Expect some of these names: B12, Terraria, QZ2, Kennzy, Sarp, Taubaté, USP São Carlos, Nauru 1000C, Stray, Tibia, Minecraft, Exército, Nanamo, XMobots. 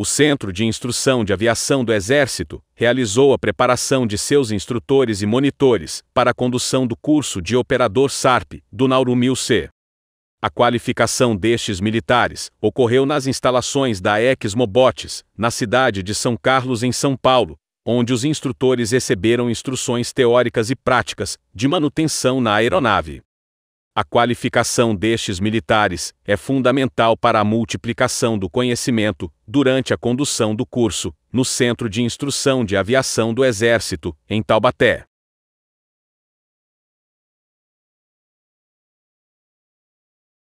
O Centro de Instrução de Aviação do Exército realizou a preparação de seus instrutores e monitores para a condução do curso de operador Sarp do Nauru 1000C. A qualificação destes militares ocorreu nas instalações da XMobots, na cidade de São Carlos, em São Paulo, onde os instrutores receberam instruções teóricas e práticas de manutenção na aeronave. A qualificação destes militares é fundamental para a multiplicação do conhecimento durante a condução do curso no Centro de Instrução de Aviação do Exército, em Taubaté.